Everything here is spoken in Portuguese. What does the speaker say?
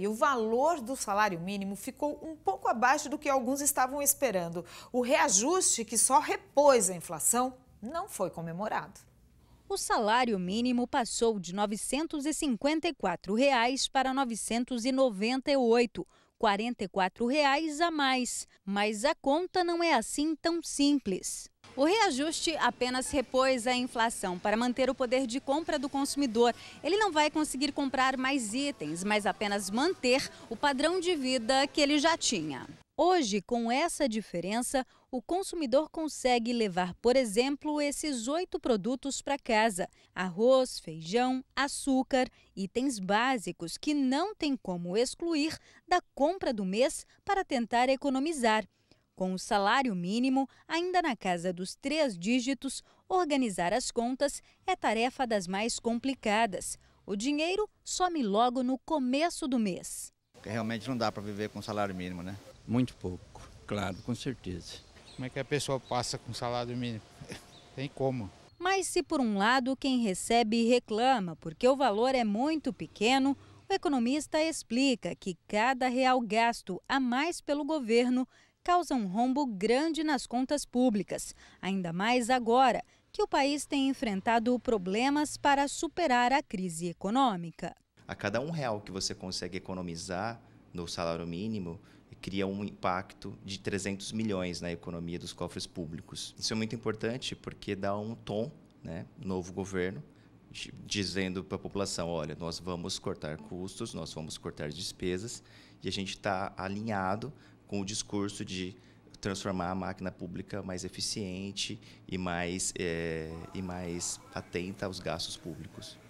E o valor do salário mínimo ficou um pouco abaixo do que alguns estavam esperando. O reajuste, que só repôs a inflação, não foi comemorado. O salário mínimo passou de R$ 954 para R$ 998, R$ 44 a mais. Mas a conta não é assim tão simples. O reajuste apenas repôs a inflação para manter o poder de compra do consumidor. Ele não vai conseguir comprar mais itens, mas apenas manter o padrão de vida que ele já tinha. Hoje, com essa diferença, o consumidor consegue levar, por exemplo, esses 8 produtos para casa: arroz, feijão, açúcar, itens básicos que não tem como excluir da compra do mês para tentar economizar. Com o salário mínimo ainda na casa dos 3 dígitos, organizar as contas é tarefa das mais complicadas. O dinheiro some logo no começo do mês. Realmente não dá para viver com salário mínimo, né? Muito pouco, claro, com certeza. Como é que a pessoa passa com salário mínimo? Tem como. Mas se por um lado quem recebe reclama porque o valor é muito pequeno, o economista explica que cada real gasto a mais pelo governo causa um rombo grande nas contas públicas, ainda mais agora que o país tem enfrentado problemas para superar a crise econômica. A cada R$1 que você consegue economizar no salário mínimo, cria um impacto de 300 milhões na economia dos cofres públicos. Isso é muito importante porque dá um tom, né, novo governo, dizendo para a população: olha, nós vamos cortar custos, nós vamos cortar despesas, e a gente está alinhado com o discurso de transformar a máquina pública mais eficiente e mais atenta aos gastos públicos.